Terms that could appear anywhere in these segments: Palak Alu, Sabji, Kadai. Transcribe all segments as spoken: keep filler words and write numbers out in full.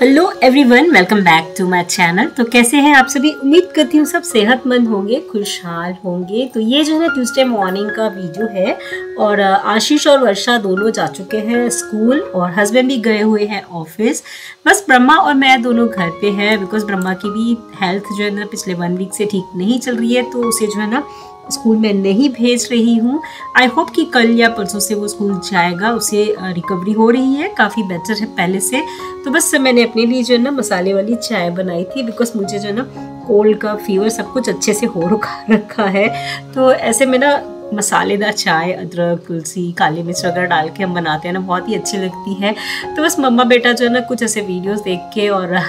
Hello everyone, welcome back to my channel. तो कैसे हैं आप सभी? उम्मीद करती हूँ सब सेहतमंद होंगे, खुशहाल होंगे। तो ये जो है ट्यूसडे मॉर्निंग का वीडियो है और आशीष और वर्षा दोनों जा चुके हैं स्कूल और हस्बैंड भी गए हुए हैं ऑफिस। बस ब्रह्मा और मैं दोनों घर पे हैं बिकॉज ब्रह्मा की भी हेल्थ जो है ना पिछले वन वीक से ठीक नहीं चल रही है, तो उसे जो है ना स्कूल में नहीं भेज रही हूँ। आई होप कि कल या परसों से वो स्कूल जाएगा, उसे रिकवरी हो रही है, काफ़ी बेटर है पहले से। तो बस मैंने अपने लिए जो है ना मसाले वाली चाय बनाई थी बिकॉज मुझे जो है ना कोल्ड का फीवर सब कुछ अच्छे से हो रखा रखा है। तो ऐसे में ना मसालेदार चाय अदरक तुलसी काली मिर्च वगैरह डाल के हम बनाते हैं ना, बहुत ही अच्छी लगती है। तो बस मम्मा बेटा जो है ना कुछ ऐसे वीडियोज़ देख के और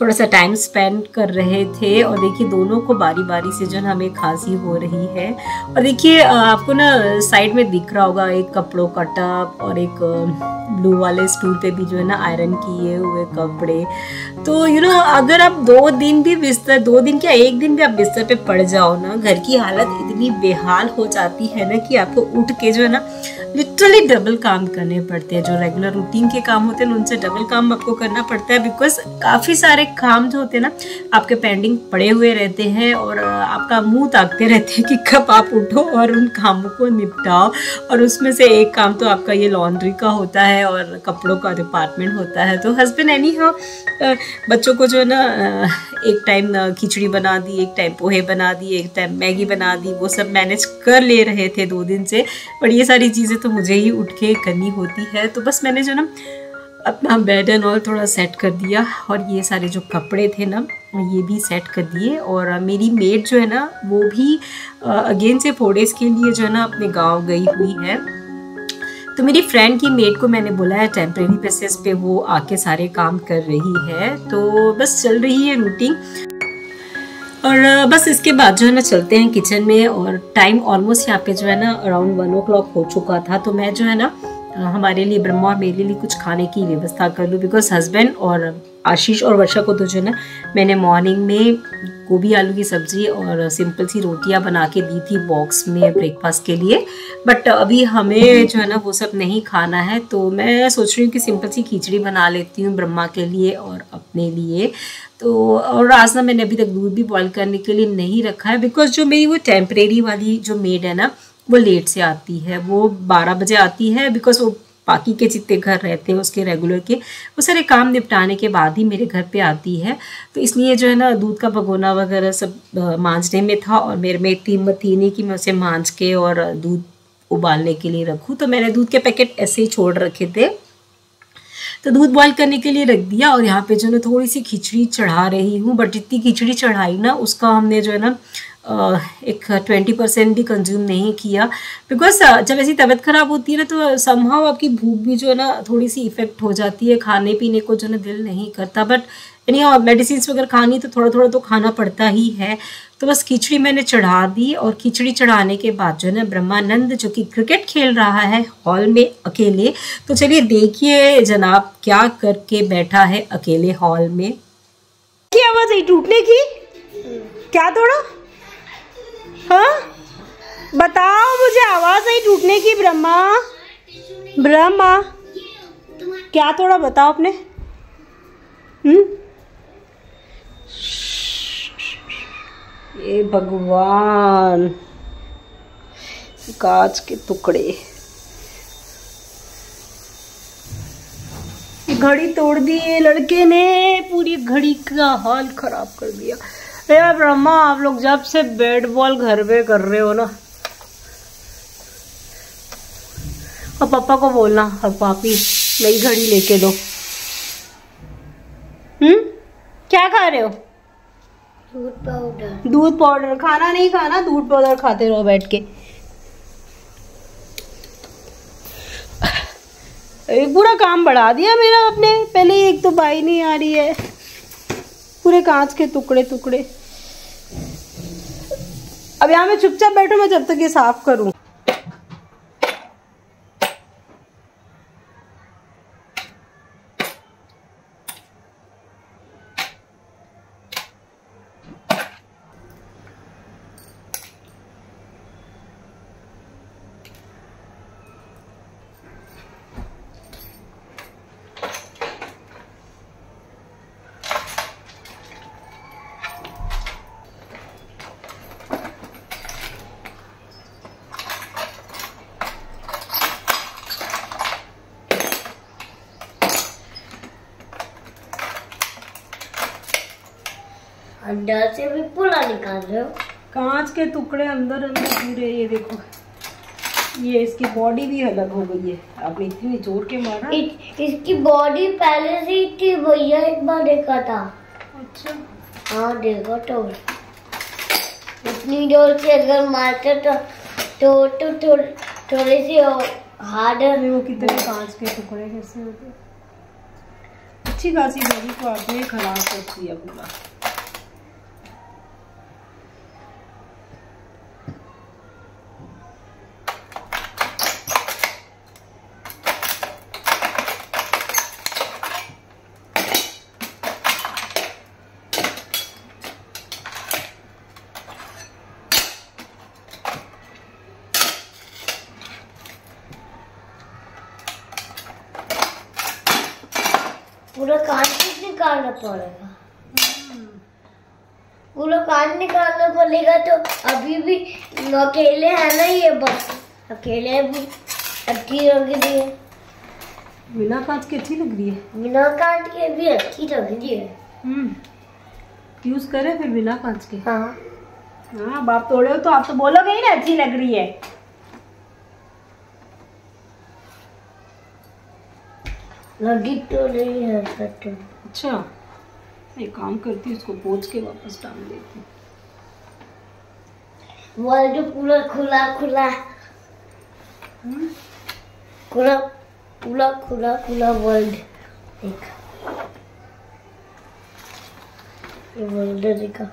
थोड़ा सा टाइम स्पेंड कर रहे थे। और देखिए दोनों को बारी बारी से जो है हमें खांसी हो रही है। और देखिए आपको ना साइड में दिख रहा होगा एक कपड़ों का टब और एक ब्लू वाले स्टूल पे भी जो है ना आयरन किए हुए कपड़े। तो यू नो अगर आप दो दिन भी बिस्तर दो दिन क्या एक दिन भी आप बिस्तर पे पड़ जाओ ना, घर की हालत इतनी बेहाल हो जाती है ना कि आपको उठ के जो है ना लिटरली डबल काम करने पड़ते हैं। जो रेगुलर रूटीन के काम होते हैं उनसे डबल काम आपको करना पड़ता है बिकॉज काफ़ी सारे काम जो होते हैं ना आपके पेंडिंग पड़े हुए रहते हैं और आपका मुंह ताकते रहते हैं कि कब आप उठो और उन कामों को निपटाओ। और उसमें से एक काम तो आपका ये लॉन्ड्री का होता है और कपड़ों का डिपार्टमेंट होता है। तो हस्बैंड एनी हाउ बच्चों को जो है ना एक टाइम खिचड़ी बना दी, एक टाइम पोहे बना दी, एक टाइम मैगी बना दी, वो सब मैनेज कर ले रहे थे दो दिन से। बट ये सारी चीज़ें तो मुझे ही उठ के करनी होती है। तो बस मैंने जो ना अपना बेड एंड ऑल थोड़ा सेट कर दिया और ये सारे जो कपड़े थे ना ये भी सेट कर दिए। और मेरी मेड जो है ना वो भी अगेन से फोर डेज़ के लिए जो है ना अपने गांव गई हुई है। तो मेरी फ्रेंड की मेड को मैंने बोला है टेम्प्रेरी बेसिस पे, वो आके सारे काम कर रही है। तो बस चल रही है रूटीन। और बस इसके बाद जो है ना चलते हैं किचन में। और टाइम ऑलमोस्ट यहाँ पे जो है ना अराउंड वन ओ क्लॉक हो चुका था। तो मैं जो है ना हमारे लिए ब्रह्मा और मेरे लिए कुछ खाने की व्यवस्था कर लूँ बिकॉज हस्बैंड और आशीष और वर्षा को तो जो है ना मैंने मॉर्निंग में गोभी आलू की सब्ज़ी और सिंपल सी रोटियां बना के दी थी बॉक्स में ब्रेकफास्ट के लिए। बट अभी हमें जो है ना वो सब नहीं खाना है, तो मैं सोच रही हूँ कि सिंपल सी खिचड़ी बना लेती हूँ ब्रह्मा के लिए और अपने लिए। तो और आज ना मैंने अभी तक दूध भी बॉयल करने के लिए नहीं रखा है बिकॉज जो मेरी वो टेम्परेरी वाली जो मेड है ना वो लेट से आती है, वो बारह बजे आती है बिकॉज वो बाकी के जितने घर रहते हैं उसके रेगुलर के वो सारे काम निपटाने के बाद ही मेरे घर पे आती है। तो इसलिए जो है ना दूध का भगोना वगैरह सब मांजने में था और मेरे में इतनी हिम्मत ही नहीं कि मैं उसे मांज के और दूध उबालने के लिए रखूँ। तो मैंने दूध के पैकेट ऐसे ही छोड़ रखे थे, तो दूध बॉयल करने के लिए रख दिया। और यहाँ पे जो है ना थोड़ी सी खिचड़ी चढ़ा रही हूँ, बट जितनी खिचड़ी चढ़ाई ना उसका हमने जो है ना एक ट्वेंटी परसेंट भी कंज्यूम नहीं किया बिकॉज जब ऐसी तबीयत ख़राब होती है ना तो समहाउ आपकी भूख भी जो है ना थोड़ी सी इफ़ेक्ट हो जाती है, खाने पीने को जो है ना दिल नहीं करता। बट यानी और मेडिसिन वगैरह खानी तो थोड़ा थोड़ा तो खाना पड़ता ही है। तो बस खिचड़ी मैंने चढ़ा दी। और खिचड़ी चढ़ाने के बाद जो है ना ब्रह्मानंद जो कि क्रिकेट खेल रहा है हॉल में अकेले, तो चलिए देखिए जनाब क्या करके बैठा है अकेले हॉल में। क्या आवाज़ आई टूटने की? क्या तोड़ा? हाँ बताओ, मुझे आवाज आई टूटने की। ब्रह्मा ब्रह्मा क्या थोड़ा बताओ आपने? हम्म, ये भगवान, कांच के टुकड़े, घड़ी तोड़ दी है लड़के ने, पूरी घड़ी का हाल खराब कर दिया। यार ब्रह्मा आप लोग जब से बैट बॉल घर पे कर रहे हो ना, और पापा को बोलना और पापी नई घड़ी लेके दो। हम्म, क्या खा रहे हो? दूध पाउडर। दूध पाउडर खाना नहीं खाना, दूध पाउडर खाते रहो बैठ के। पूरा काम बढ़ा दिया मेरा अपने, पहले एक तो बाई नहीं आ रही है, पूरे कांच के टुकड़े टुकड़े। अब यहाँ मैं चुपचाप बैठू, मैं जब तक ये साफ करूं। अंडा से भी पूरा निकाल रहे हो। कांच के टुकड़े अंदर अंदर पूरे, ये देखो ये इसकी बॉडी भी अलग हो गई है। आपने इतनी जोर के मारा। इत, इसकी बॉडी पहले से ही थी भैया, एक बार देखा था। अच्छा हाँ देखो तो इतनी जोर से अगर मारते तो तो तो थोड़े तो, तो, से हार्ड। वो कितने कांच के टुकड़े कैसे होते। अच्छी खासी बॉडी को आपने खराब कर दिया पूरा। पूरा कांच निकालना पड़ेगा, पूरा कांच निकालना पड़ेगा। तो अभी भी अकेले है ना ये, बस अकेले भी अच्छी लग रही है। बिना कांच के अच्छी लग रही है, बिना कांच के भी अच्छी लग रही है। हम्म, यूज करें फिर बिना कांच के। हाँ हाँ, बाप तोड़े हो तो आप तो बोलोगे ही ना अच्छी लग रही है। लगी तो नहीं है कट। अच्छा एक काम करती हूँ, इसको पोंछ के वापस डाल देती हूँ। वो जो पूरा खुला खुला खुला पूरा खुला खुला वर्ल्ड देखा, ये वर्ल्ड देखा।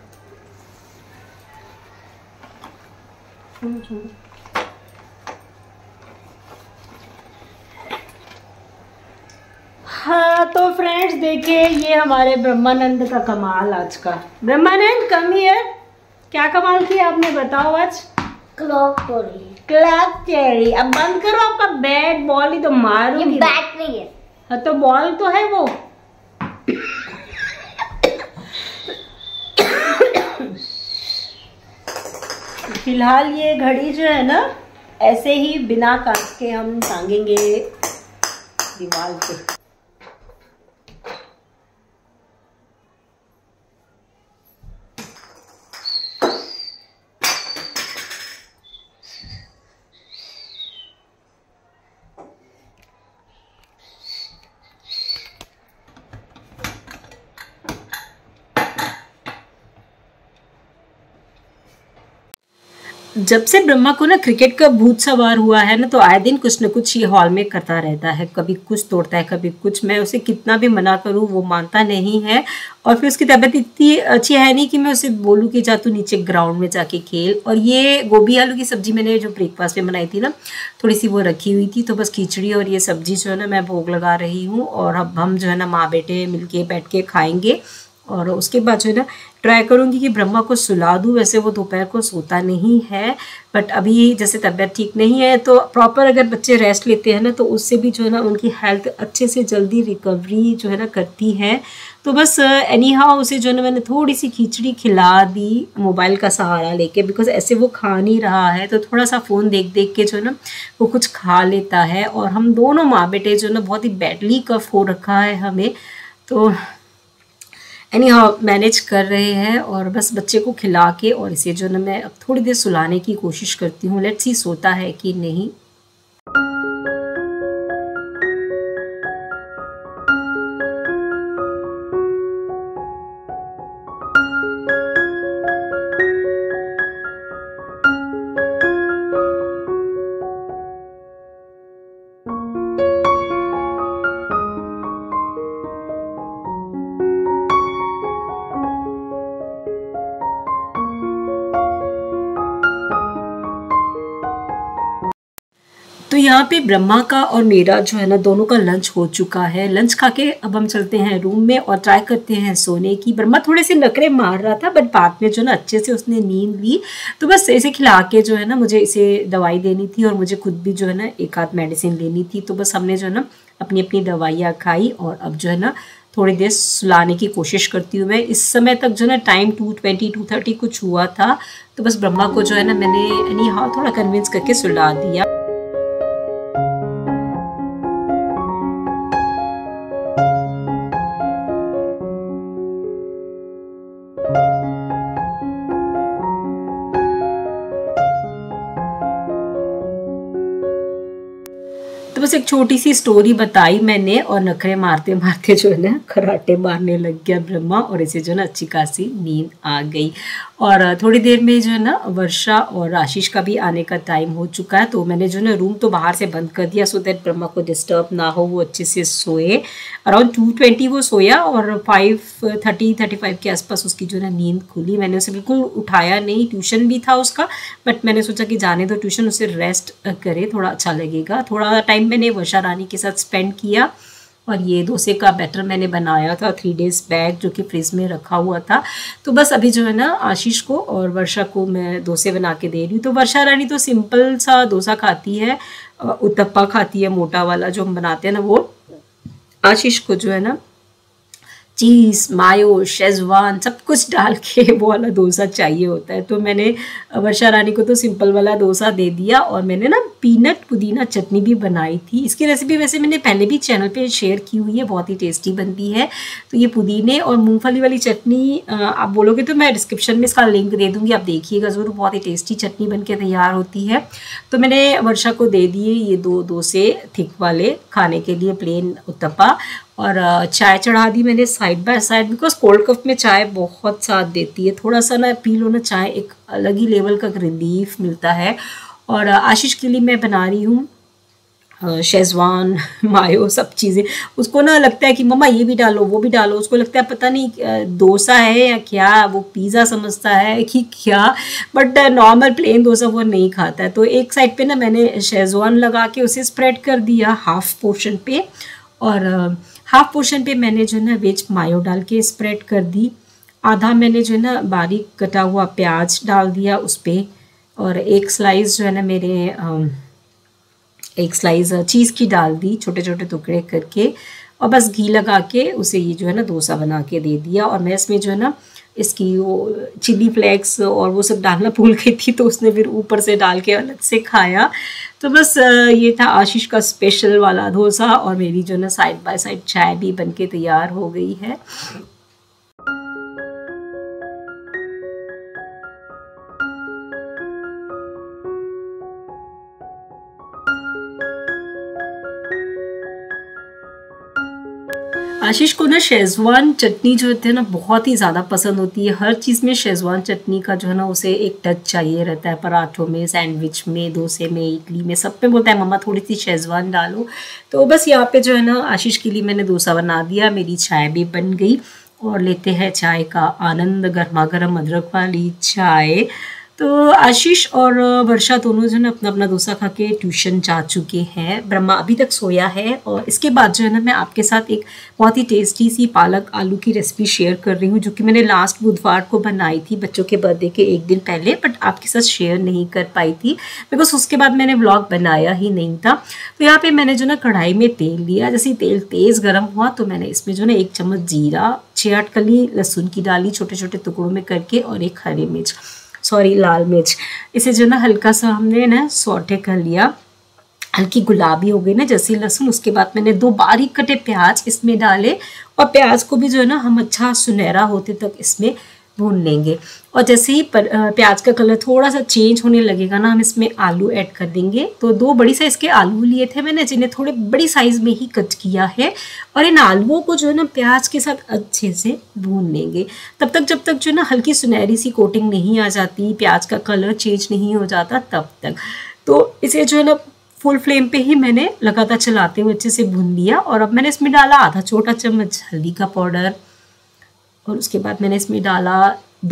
हाँ तो फ्रेंड्स देखिए, ये हमारे ब्रह्मानंद का कमाल आज का। ब्रह्मानंद कम हियर, क्या कमाल किया आपने बताओ आज। Clock cherry, clock cherry. अब बंद करो आपका बैट, बॉल ही तो मारूंगी। ये बैट नहीं है। हाँ तो बॉल तो है वो। फिलहाल ये घड़ी जो है ना, ऐसे ही बिना काट के हम टांगेंगे दीवार पे। जब से ब्रह्मा को ना क्रिकेट का भूत सवार हुआ है ना, तो आए दिन कुछ न कुछ ये हॉल में करता रहता है। कभी कुछ तोड़ता है, कभी कुछ। मैं उसे कितना भी मना करूँ वो मानता नहीं है। और फिर उसकी तबीयत इतनी अच्छी है नहीं कि मैं उसे बोलूँ कि जा तू नीचे ग्राउंड में जाके खेल। और ये गोभी आलू की सब्जी मैंने जो ब्रेकफास्ट में बनाई थी ना, थोड़ी सी वो रखी हुई थी, तो बस खिचड़ी और ये सब्जी जो है ना मैं भोग लगा रही हूँ। और अब हम जो है ना माँ बेटे मिल के बैठ के खाएँगे। और उसके बाद जो है ना ट्राई करूँगी कि ब्रह्मा को सुला दूँ। वैसे वो दोपहर को सोता नहीं है, बट अभी जैसे तबीयत ठीक नहीं है, तो प्रॉपर अगर बच्चे रेस्ट लेते हैं ना, तो उससे भी जो है ना उनकी हेल्थ अच्छे से जल्दी रिकवरी जो है ना करती है। तो बस एनी हाउ उसे जो है ना मैंने थोड़ी सी खिचड़ी खिला दी मोबाइल का सहारा लेके, बिकॉज ऐसे वो खा नहीं रहा है, तो थोड़ा सा फ़ोन देख देख के जो है ना वो कुछ खा लेता है। और हम दोनों माँ बेटे जो है ना बहुत ही बैडली कफ हो रखा है हमें, तो एनी हाउ मैनेज कर रहे हैं। और बस बच्चे को खिला के और इसे जो ना मैं अब थोड़ी देर सुलाने की कोशिश करती हूँ। लेट्स सी सोता है कि नहीं। तो यहाँ पे ब्रह्मा का और मेरा जो है ना दोनों का लंच हो चुका है। लंच खा के अब हम चलते हैं रूम में और ट्राई करते हैं सोने की। ब्रह्मा थोड़े से नखरे मार रहा था, बट बाद में जो है ना अच्छे से उसने नींद ली। तो बस इसे खिला के जो है ना मुझे इसे दवाई देनी थी, और मुझे खुद भी जो है ना एक आध मेडिसिन लेनी थी। तो बस हमने जो है ना अपनी अपनी दवाइयाँ खाई। और अब जो है ना थोड़ी देर सुलाने की कोशिश करती हूँ मैं। इस समय तक जो है ना time two twenty two thirty कुछ हुआ था। तो बस ब्रह्मा को जो है ना मैंने यानी हाँ थोड़ा कन्विंस करके सुला दिया। Thank you. बस एक छोटी सी स्टोरी बताई मैंने और नखरे मारते मारते जो है ना खराटे मारने लग गया ब्रह्मा और इसे जो है ना अच्छी खासी नींद आ गई। और थोड़ी देर में जो है ना वर्षा और आशीष का भी आने का टाइम हो चुका है, तो मैंने जो है ना रूम तो बाहर से बंद कर दिया सो दैट ब्रह्मा को डिस्टर्ब ना हो, वो अच्छे से सोए। अराउंड टू ट्वेंटी वो सोया और फाइव थर्टी थर्टी फाइव के आसपास उसकी जो है ना नींद खुली। मैंने उसे बिल्कुल उठाया नहीं, ट्यूशन भी था उसका, बट मैंने सोचा कि जाने दो ट्यूशन, उसे रेस्ट करे, थोड़ा अच्छा लगेगा। थोड़ा टाइम मैंने वर्षा रानी के साथ स्पेंड किया और ये डोसे का बैटर मैंने बनाया था थ्री डेज़ बैक जो कि फ्रिज में रखा हुआ था। तो बस अभी जो है ना आशीष को और वर्षा को मैं डोसे बना के दे रही हूँ। तो वर्षा रानी तो सिंपल सा डोसा खाती है, उत्तप्पा खाती है मोटा वाला जो हम बनाते हैं ना वो। आशीष को जो है ना चीज़ मायो शेजवान सब कुछ डाल के वो वाला डोसा चाहिए होता है, तो मैंने वर्षा रानी को तो सिंपल वाला डोसा दे दिया। और मैंने ना पीनट पुदीना चटनी भी बनाई थी, इसकी रेसिपी वैसे मैंने पहले भी चैनल पे शेयर की हुई है, बहुत ही टेस्टी बनती है। तो ये पुदीने और मूंगफली वाली चटनी आप बोलोगे तो मैं डिस्क्रिप्शन में इसका लिंक दे दूँगी, आप देखिएगा ज़रूर, बहुत ही टेस्टी चटनी बन के तैयार होती है। तो मैंने वर्षा को दे दिए ये दो डोसे थिक वाले खाने के लिए, प्लेन उत्तपा, और चाय चढ़ा दी मैंने side by side, because cold cough में चाय बहुत साथ देती है। थोड़ा सा ना पी लो ना चाय, एक अलग ही लेवल का रिलीफ मिलता है। और आशीष के लिए मैं बना रही हूँ शेजवान मायो सब चीज़ें, उसको ना लगता है कि मम्मा ये भी डालो वो भी डालो, उसको लगता है पता नहीं डोसा है या क्या, वो पिज़्ज़ा समझता है कि क्या, बट नॉर्मल प्लेन डोसा वो नहीं खाता है। तो एक साइड पे ना मैंने शेजवान लगा के उसे स्प्रेड कर दिया हाफ पोर्शन पे, और हाफ पोर्शन पे मैंने जो है ना वेज मायो डाल के स्प्रेड कर दी। आधा मैंने जो है ना बारीक कटा हुआ प्याज डाल दिया उस पर, और एक स्लाइस जो है ना मेरे एक स्लाइस चीज़ की डाल दी छोटे छोटे टुकड़े करके, और बस घी लगा के उसे ये जो है ना डोसा बना के दे दिया। और मैं इसमें जो है ना इसकी वो चिली फ्लेक्स और वो सब डालना भूल गई थी, तो उसने फिर ऊपर से डाल के अलग से खाया। तो बस ये था आशीष का स्पेशल वाला डोसा, और मेरी जो है ना साइड बाय साइड चाय भी बन के तैयार हो गई है। आशीष को ना शेजवान चटनी जो होती है ना बहुत ही ज़्यादा पसंद होती है, हर चीज़ में शेजवान चटनी का जो है ना उसे एक टच चाहिए रहता है, पराठों में, सैंडविच में, डोसे में, इडली में, सब पे बोलता है मम्मा थोड़ी सी शेजवान डालो। तो बस यहाँ पे जो है ना आशीष के लिए मैंने डोसा बना दिया, मेरी चाय भी बन गई, और लेते हैं चाय का आनंद, गर्मा गर्म अदरक वाली चाय। तो आशीष और वर्षा दोनों जो है ना अपना अपना डोसा खा के ट्यूशन जा चुके हैं। ब्रह्मा अभी तक सोया है, और इसके बाद जो है ना मैं आपके साथ एक बहुत ही टेस्टी सी पालक आलू की रेसिपी शेयर कर रही हूँ, जो कि मैंने लास्ट बुधवार को बनाई थी बच्चों के बर्थडे के एक दिन पहले, बट आपके साथ शेयर नहीं कर पाई थी बिकॉज उसके बाद मैंने व्लॉग बनाया ही नहीं था। तो यहाँ पर मैंने जो ना कढ़ाई में तेल लिया, जैसे तेल तेज़ गर्म हुआ तो मैंने इसमें जो ना एक चम्मच जीरा, छः आठ कली लहसुन की डाली छोटे छोटे टुकड़ों में करके, और एक हरी मिर्च सॉरी लाल मिर्च, इसे जो ना हल्का सा हमने ना सौटे कर लिया, हल्की गुलाबी हो गई ना जैसी लहसुन। उसके बाद मैंने दो बारीक कटे प्याज इसमें डाले, और प्याज को भी जो है ना हम अच्छा सुनहरा होते तक इसमें भून लेंगे। और जैसे ही पर, प्याज का कलर थोड़ा सा चेंज होने लगेगा ना, हम इसमें आलू ऐड कर देंगे। तो दो बड़ी साइज़ के आलू लिए थे मैंने, जिन्हें थोड़े बड़ी साइज़ में ही कट किया है, और इन आलूओं को जो है ना प्याज के साथ अच्छे से भून लेंगे तब तक जब तक जो है ना हल्की सुनहरी सी कोटिंग नहीं आ जाती, प्याज का कलर चेंज नहीं हो जाता तब तक। तो इसे जो है ना फुल फ्लेम पे ही मैंने लगातार चलाते हुए अच्छे से भून लिया। और अब मैंने इसमें डाला आधा छोटा चम्मच हल्दी का पाउडर, और उसके बाद मैंने इसमें डाला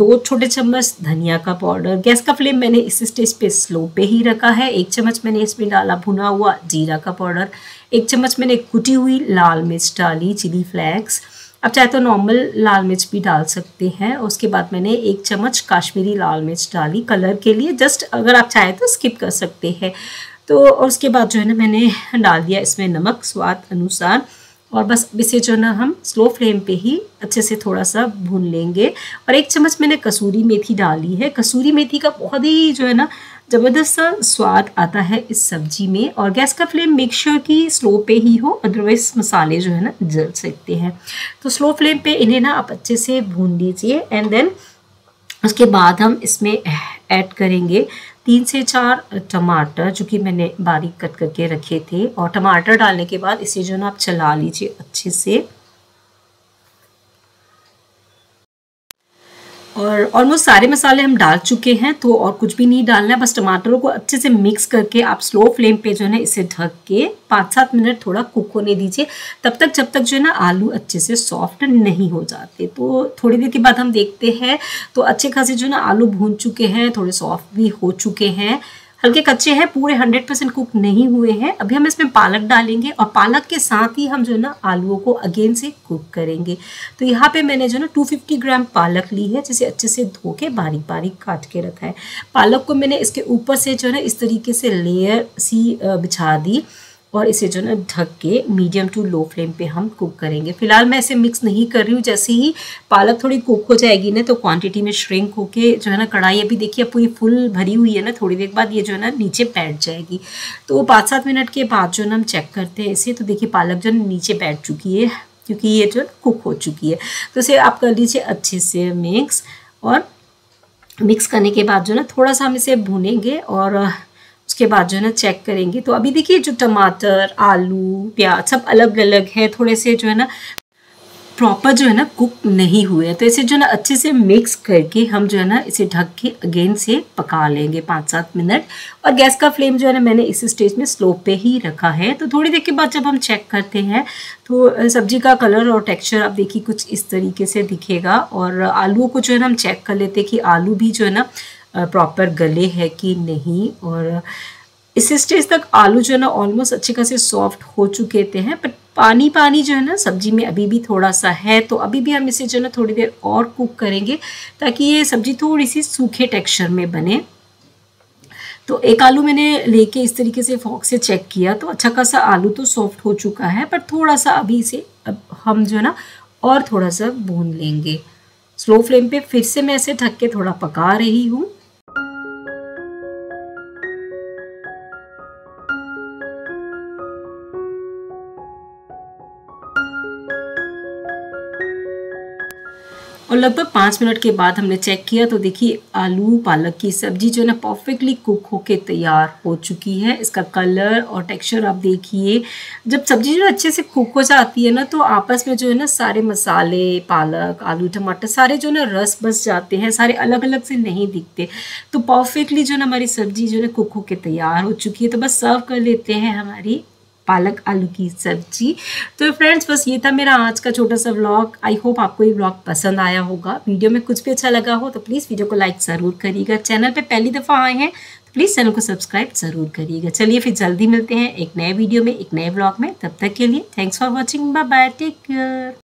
दो छोटे चम्मच धनिया का पाउडर। गैस का फ्लेम मैंने इस स्टेज पे स्लो पे ही रखा है। एक चम्मच मैंने इसमें डाला भुना हुआ जीरा का पाउडर, एक चम्मच मैंने कुटी हुई लाल मिर्च डाली, चिली फ्लेक्स, आप चाहे तो नॉर्मल लाल मिर्च भी डाल सकते हैं। और उसके बाद मैंने एक चम्मच काश्मीरी लाल मिर्च डाली कलर के लिए, जस्ट अगर आप चाहे तो स्किप कर सकते हैं। तो उसके बाद जो है ना मैंने डाल दिया इसमें नमक स्वाद अनुसार, और बस इसे जो ना हम स्लो फ्लेम पे ही अच्छे से थोड़ा सा भून लेंगे। और एक चम्मच मैंने कसूरी मेथी डाली है, कसूरी मेथी का बहुत ही जो है ना ज़बरदस्त सा स्वाद आता है इस सब्जी में। और गैस का फ्लेम मेक श्योर कि स्लो पे ही हो, अदरवाइज मसाले जो है ना जल सकते हैं। तो स्लो फ्लेम पे इन्हें ना आप अच्छे से भून लीजिए, एंड देन उसके बाद हम इसमें ऐड करेंगे तीन से चार टमाटर जो कि मैंने बारीक कट करके रखे थे, और टमाटर डालने के बाद इसे जो ना आप चला लीजिए अच्छे से। और ऑलमोस्ट सारे मसाले हम डाल चुके हैं, तो और कुछ भी नहीं डालना है, बस टमाटरों को अच्छे से मिक्स करके आप स्लो फ्लेम पे जो है ना इसे ढक के पाँच सात मिनट थोड़ा कुक होने दीजिए, तब तक जब तक जो है ना आलू अच्छे से सॉफ्ट नहीं हो जाते। तो थोड़ी देर के बाद हम देखते हैं, तो अच्छे खासे जो है ना आलू भून चुके हैं, थोड़े सॉफ्ट भी हो चुके हैं, हल्के कच्चे हैं, पूरे हंड्रेड परसेंट कुक नहीं हुए हैं। अभी हम इसमें पालक डालेंगे और पालक के साथ ही हम जो है ना आलूओं को अगेन से कुक करेंगे। तो यहाँ पे मैंने जो है ना दो सौ पचास ग्राम पालक ली है, जिसे अच्छे से धो के बारीक बारीक काट के रखा है। पालक को मैंने इसके ऊपर से जो है ना इस तरीके से लेयर सी बिछा दी और इसे जो ना ढक के मीडियम टू लो फ्लेम पे हम कुक करेंगे। फिलहाल मैं इसे मिक्स नहीं कर रही हूँ, जैसे ही पालक थोड़ी कुक हो जाएगी ना तो क्वांटिटी में श्रिंक होके जो है ना कढ़ाई अभी देखिए पूरी फुल भरी हुई है ना, थोड़ी देर बाद ये जो है ना नीचे बैठ जाएगी। तो पाँच सात मिनट के बाद जो ना हम चेक करते हैं इसे, तो देखिए पालक जो ना नीचे बैठ चुकी है क्योंकि ये जो कुक हो चुकी है। तो इसे आप कर लीजिए अच्छे से मिक्स, और मिक्स करने के बाद जो ना थोड़ा सा हम इसे भूनेंगे और उसके बाद जो है ना चेक करेंगे। तो अभी देखिए जो टमाटर, आलू, प्याज सब अलग अलग है, थोड़े से जो है ना प्रॉपर जो है ना कुक नहीं हुए हैं। तो इसे जो है ना अच्छे से मिक्स करके हम जो है ना इसे ढक के अगेन से पका लेंगे पाँच सात मिनट, और गैस का फ्लेम जो है ना मैंने इस स्टेज में स्लो पे ही रखा है। तो थोड़ी देर के बाद जब हम चेक करते हैं तो सब्जी का कलर और टेक्स्चर आप देखिए कुछ इस तरीके से दिखेगा। और आलूओं को जो है ना हम चेक कर लेते हैं कि आलू भी जो है ना प्रॉपर गले है कि नहीं, और इस स्टेज तक आलू जो है ना ऑलमोस्ट अच्छे खासे सॉफ्ट हो चुके थे हैं, बट पानी पानी जो है ना सब्जी में अभी भी थोड़ा सा है। तो अभी भी हम इसे जो है ना थोड़ी देर और कुक करेंगे ताकि ये सब्जी थोड़ी सी सूखे टेक्सचर में बने। तो एक आलू मैंने लेके इस तरीके से फॉर्क से चेक किया, तो अच्छा खासा आलू तो सॉफ्ट हो चुका है, पर थोड़ा सा अभी इसे अब हम जो है ना और थोड़ा सा भून लेंगे। स्लो फ्लेम पर फिर से मैं इसे ढक के थोड़ा पका रही हूँ। और लगभग पाँच मिनट के बाद हमने चेक किया, तो देखिए आलू पालक की सब्जी जो है ना परफेक्टली कुक होके तैयार हो चुकी है। इसका कलर और टेक्सचर आप देखिए, जब सब्जी जो अच्छे से कुक हो जाती है ना तो आपस में जो है ना सारे मसाले, पालक, आलू, टमाटर सारे जो है ना रस बस जाते हैं, सारे अलग अलग से नहीं दिखते। तो परफेक्टली जो है ना हमारी सब्जी जो है ना कुक होके तैयार हो चुकी है। तो बस सर्व कर लेते हैं हमारी पालक आलू की सब्जी। तो फ्रेंड्स बस ये था मेरा आज का छोटा सा व्लॉग। आई होप आपको ये व्लॉग पसंद आया होगा। वीडियो में कुछ भी अच्छा लगा हो तो प्लीज़ वीडियो को लाइक ज़रूर करिएगा। चैनल पे पहली दफ़ा आए हैं तो प्लीज़ चैनल को सब्सक्राइब ज़रूर करिएगा। चलिए फिर जल्दी मिलते हैं एक नए वीडियो में, एक नए व्लॉग में। तब तक के लिए thanks for watching, bye bye, take care.